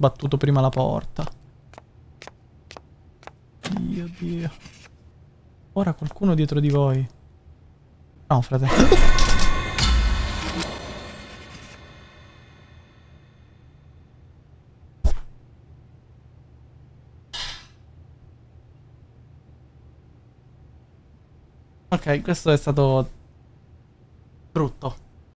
battuto prima la porta. Dio, Dio. Ora qualcuno dietro di voi. No, fratello. Ok, questo è stato brutto.